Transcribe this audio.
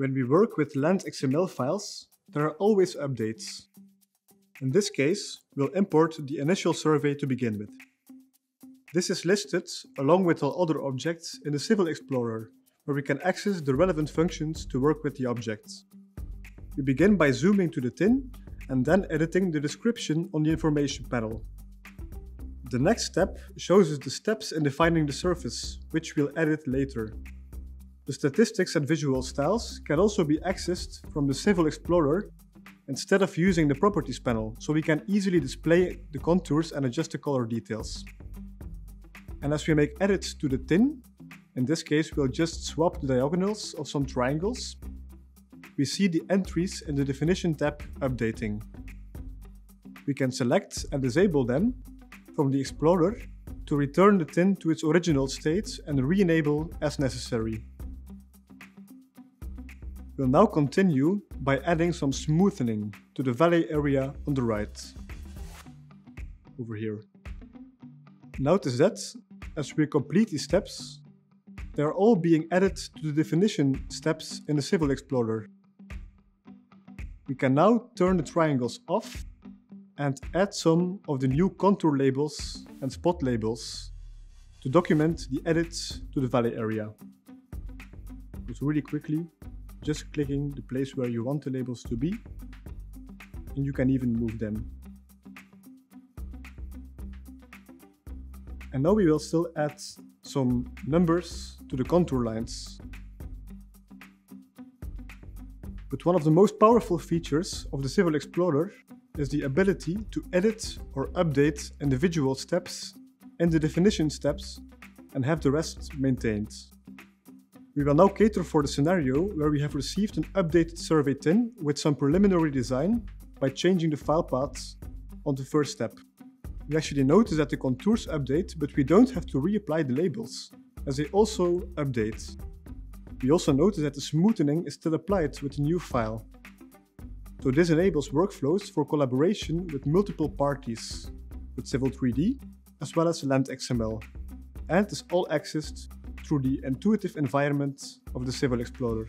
When we work with LandXML files, there are always updates. In this case, we'll import the initial survey to begin with. This is listed along with all other objects in the Civil Explorer, where we can access the relevant functions to work with the objects. We begin by zooming to the TIN and then editing the description on the information panel. The next step shows us the steps in defining the surface, which we'll edit later. The statistics and visual styles can also be accessed from the Civil Explorer instead of using the Properties panel, so we can easily display the contours and adjust the color details. And as we make edits to the TIN, in this case we'll just swap the diagonals of some triangles, we see the entries in the Definition tab updating. We can select and disable them from the Explorer to return the TIN to its original state and re-enable as necessary. We'll now continue by adding some smoothening to the valley area on the right, over here. Notice that, as we complete these steps, they are all being added to the definition steps in the Civil Explorer. We can now turn the triangles off and add some of the new contour labels and spot labels to document the edits to the valley area. But really quickly, just clicking the place where you want the labels to be, and you can even move them. And now we will still add some numbers to the contour lines. But one of the most powerful features of the Civil Explorer is the ability to edit or update individual steps and the definition steps and have the rest maintained. We will now cater for the scenario where we have received an updated survey tin with some preliminary design by changing the file paths on the first step. We actually notice that the contours update, but we don't have to reapply the labels, as they also update. We also notice that the smoothening is still applied with the new file. So this enables workflows for collaboration with multiple parties, with Civil 3D as well as LandXML, and is all accessed through the intuitive environment of the Civil Explorer.